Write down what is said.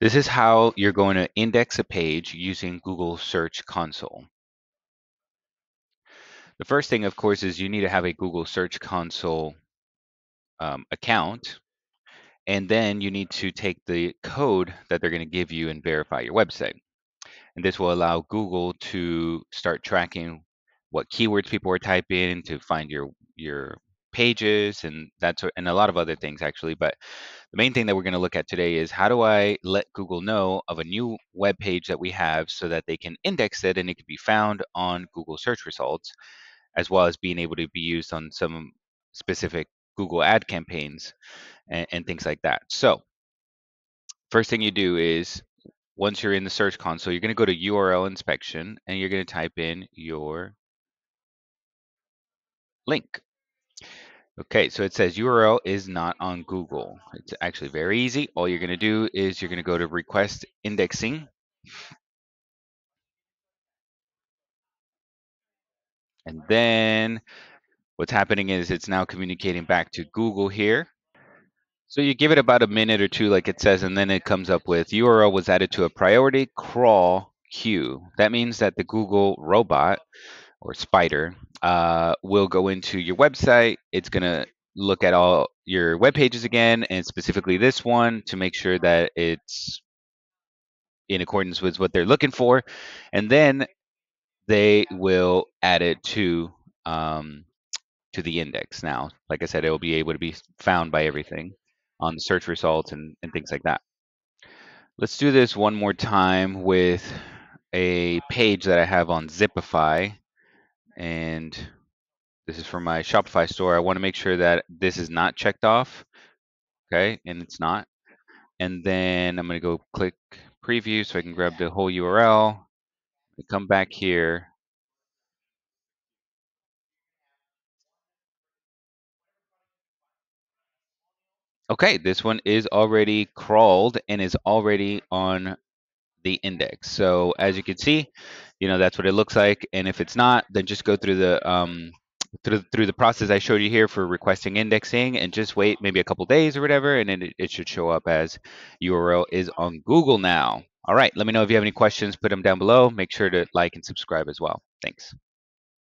This is how you're going to index a page using Google Search Console. The first thing, of course, is you need to have a Google Search Console account, and then you need to take the code that they're going to give you and verify your website. And this will allow Google to start tracking what keywords people are typing to find your pages and a lot of other things, actually. But the main thing that we're going to look at today is, how do I let Google know of a new web page that we have so that they can index it and it can be found on Google search results, as well as being able to be used on some specific Google ad campaigns and things like that. So first thing you do is, once you're in the Search Console, you're going to go to URL inspection and you're going to type in your link. Okay, so it says URL is not on Google. It's actually very easy. All you're going to do is you're going to go to request indexing. And then what's happening is it's now communicating back to Google here. So you give it about a minute or two, like it says, and then it comes up with URL was added to a priority crawl queue. That means that the Google robot or spider will go into your website. It's going to look at all your web pages again, and specifically this one, to make sure that it's in accordance with what they're looking for. And then they will add it to the index. Now, like I said, it will be able to be found by everything on the search results and things like that. Let's do this one more time with a page that I have on Zipify, and this is for my Shopify store. I want to make sure that this is not checked off, okay, and it's not. And then I'm going to go click preview so I can grab the whole URL. I come back here. Okay, this one is already crawled and is already on the index. So as you can see, you know, that's what it looks like. And if it's not, then just go through the through the process I showed you here for requesting indexing, and just wait maybe a couple days or whatever, and it should show up as URL is on Google now. All right, let me know if you have any questions. Put them down below. Make sure to like and subscribe as well. Thanks.